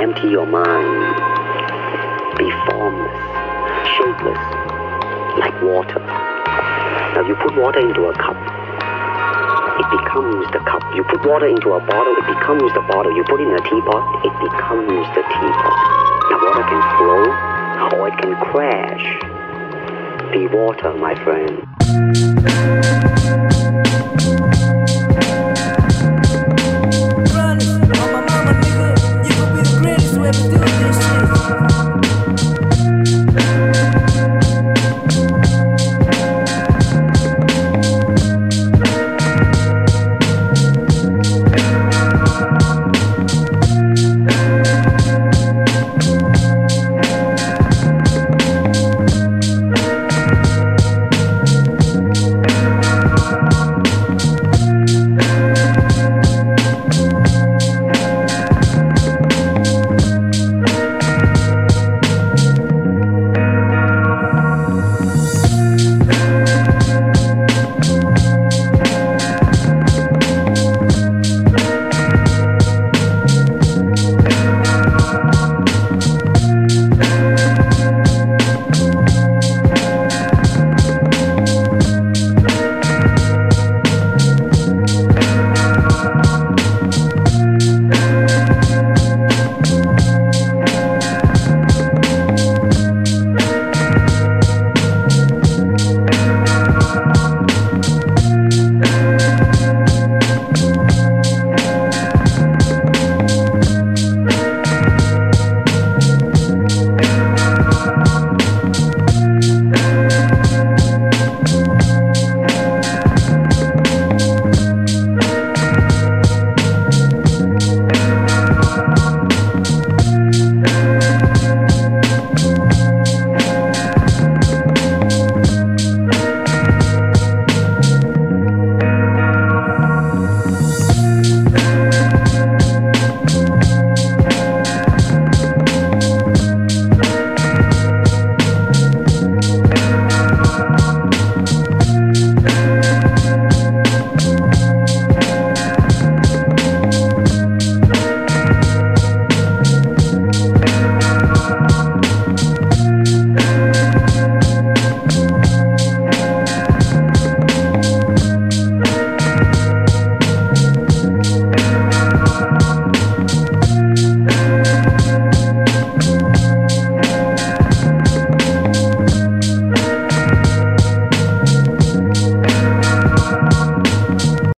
Empty your mind. Be formless, shapeless, like water. Now you put water into a cup, it becomes the cup. You put water into a bottle, it becomes the bottle. You put in a teapot, it becomes the teapot. Now water can flow or it can crash. Be water, my friend. Run, mama, nigga, you will be the greatest who ever do.